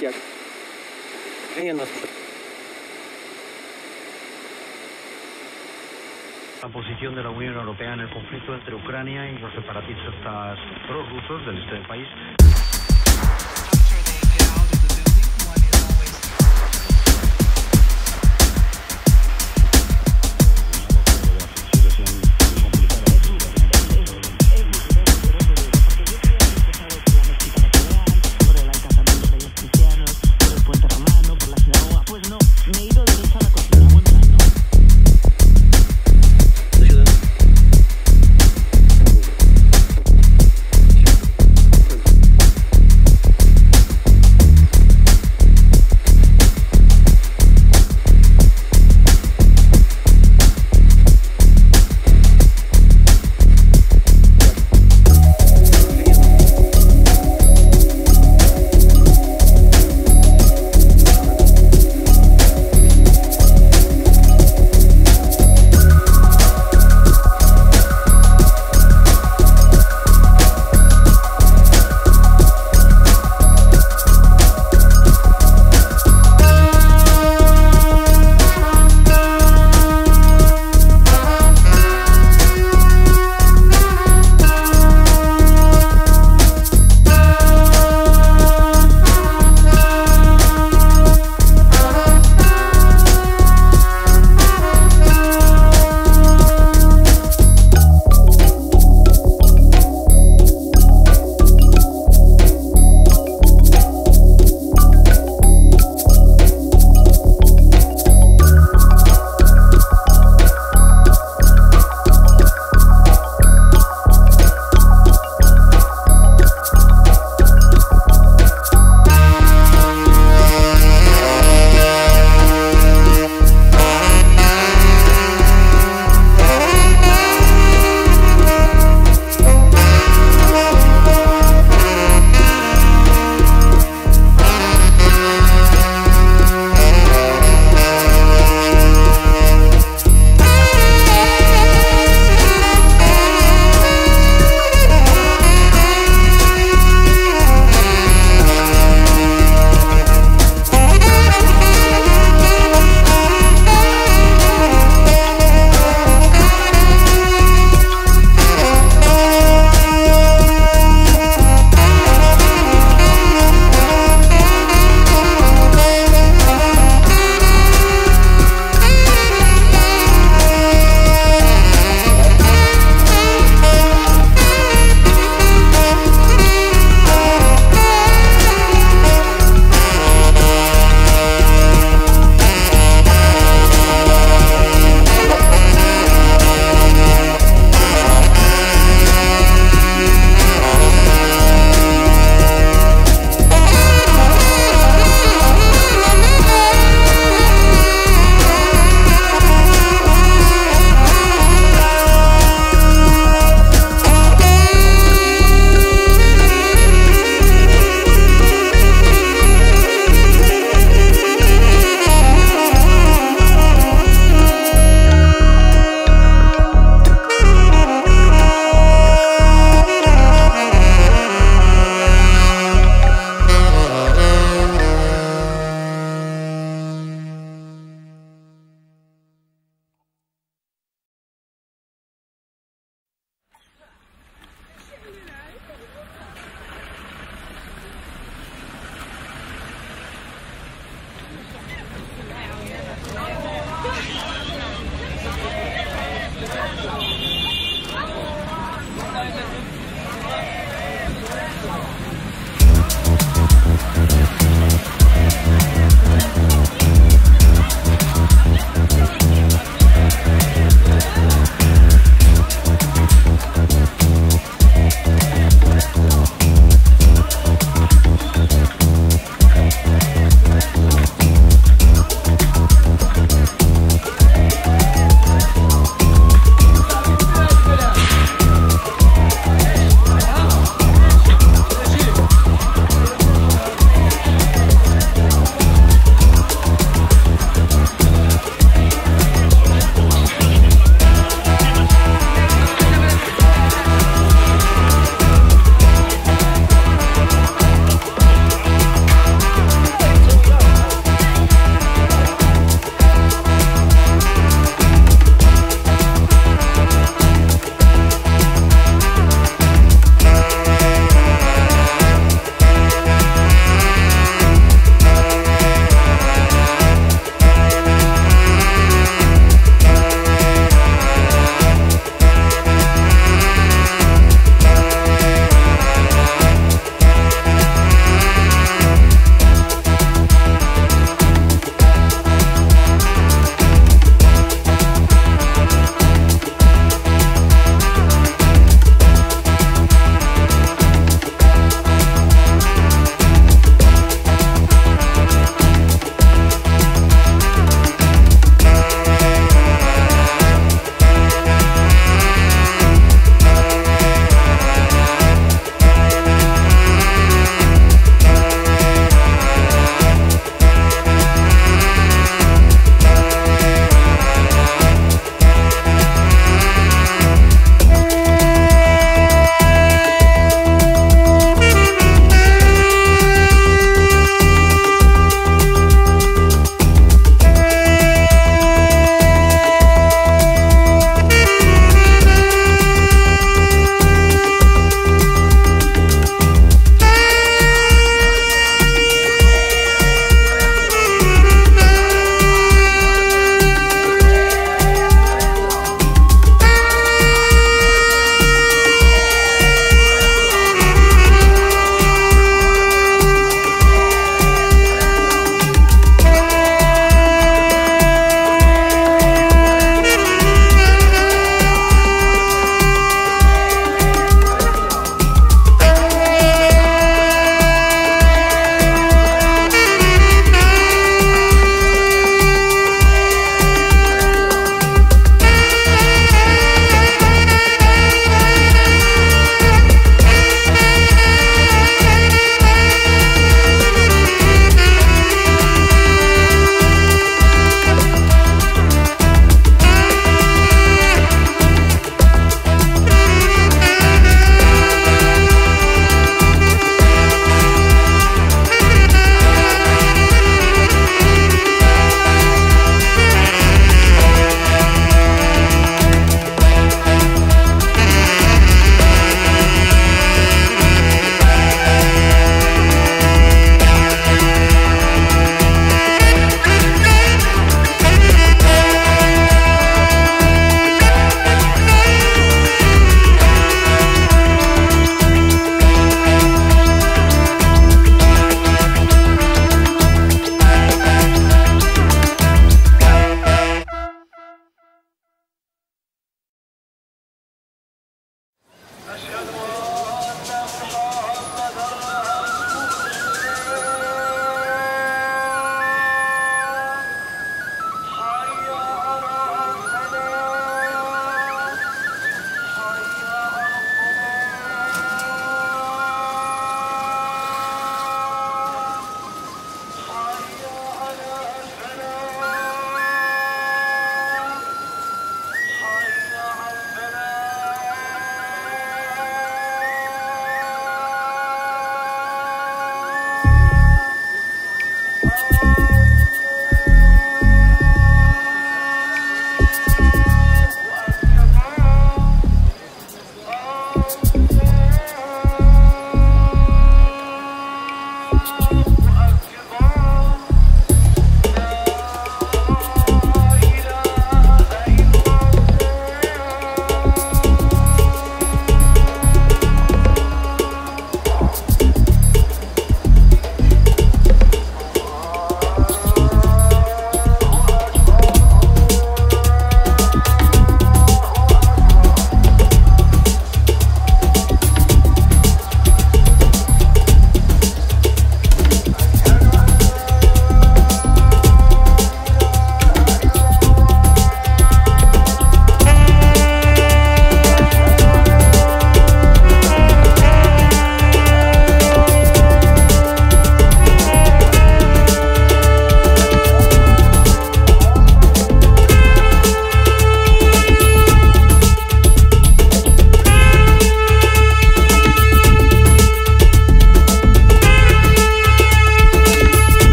jak nie nas La posición de la Unión Europea en el conflicto entre Ucrania y los separatistas prorrusos del este del país.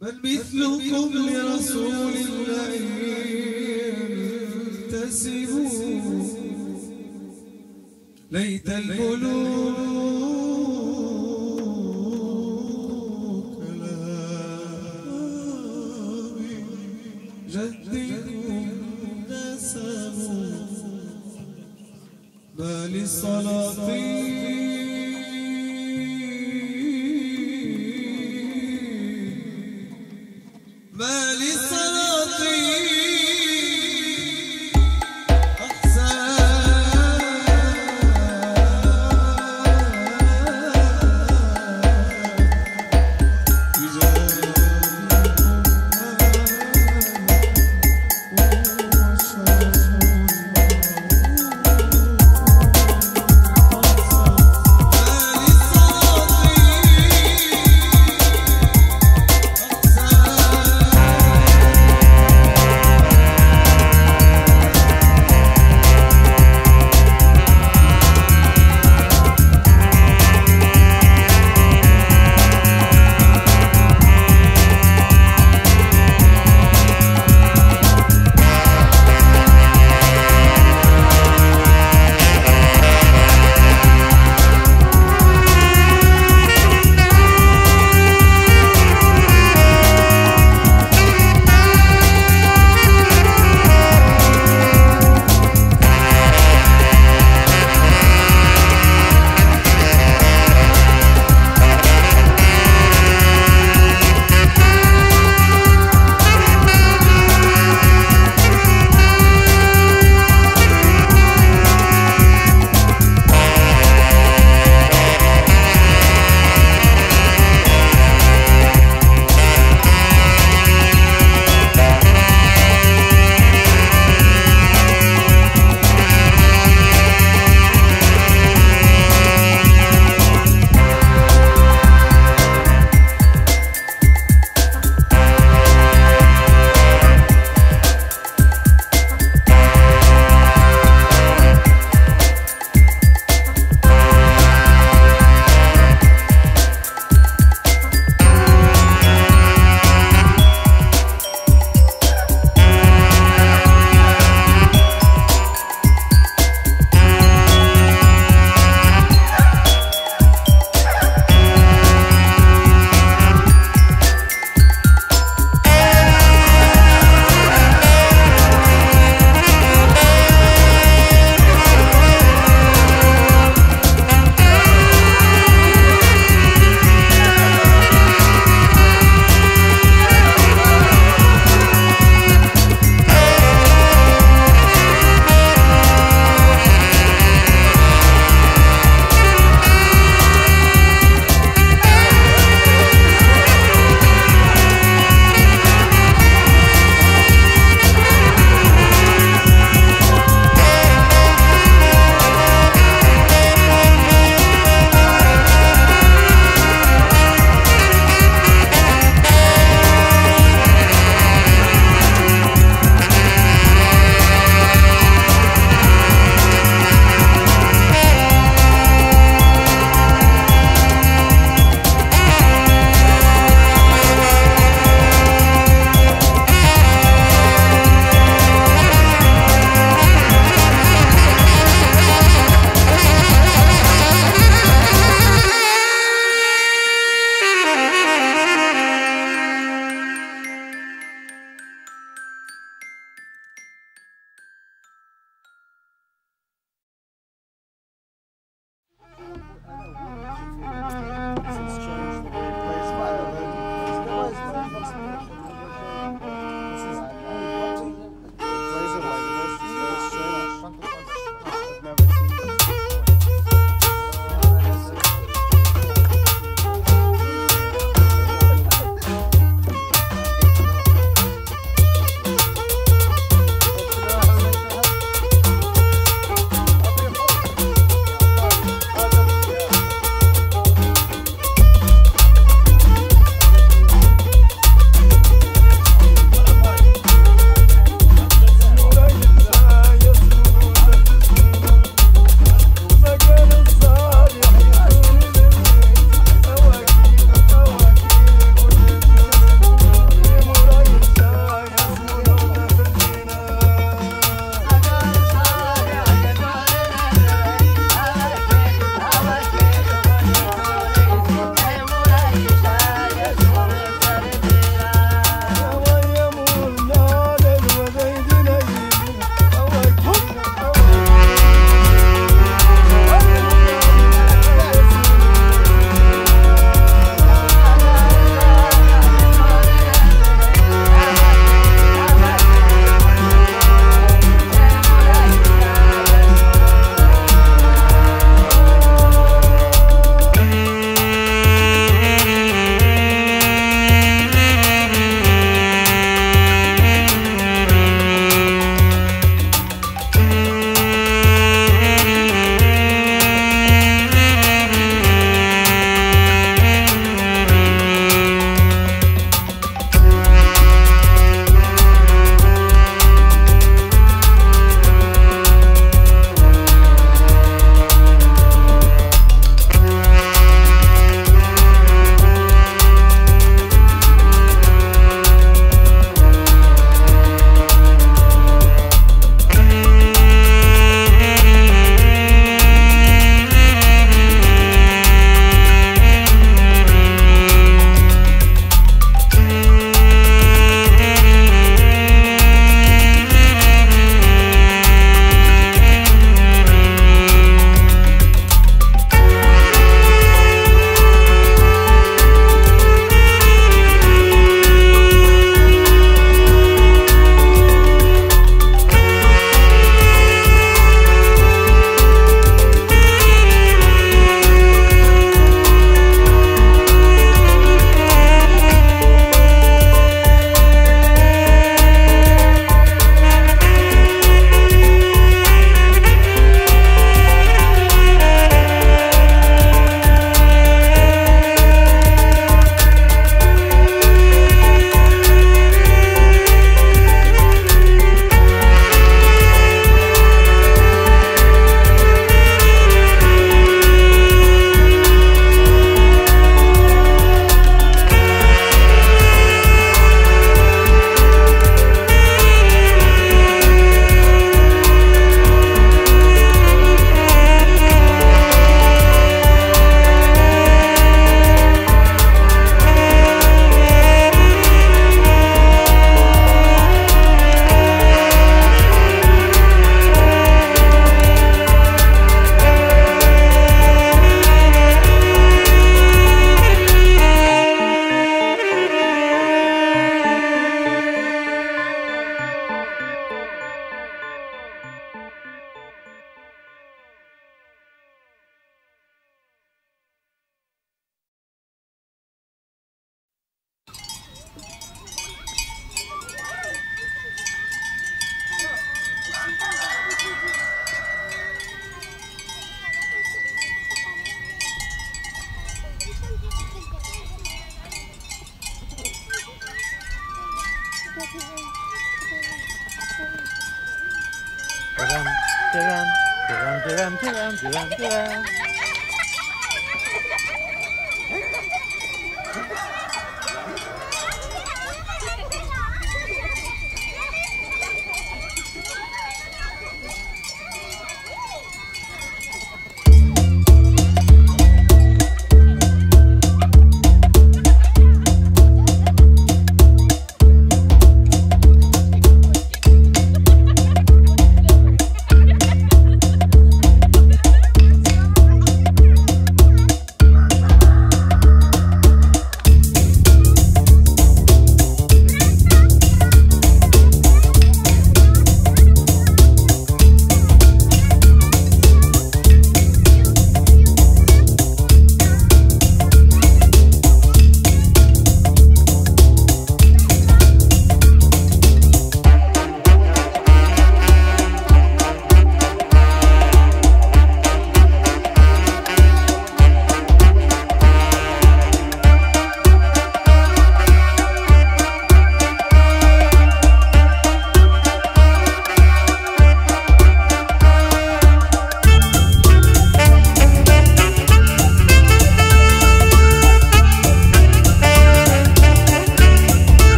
بل مثلكم لرسول الله ينتسبوا ليت الملوك كلامي جدكم نسبوا ما للسلاطين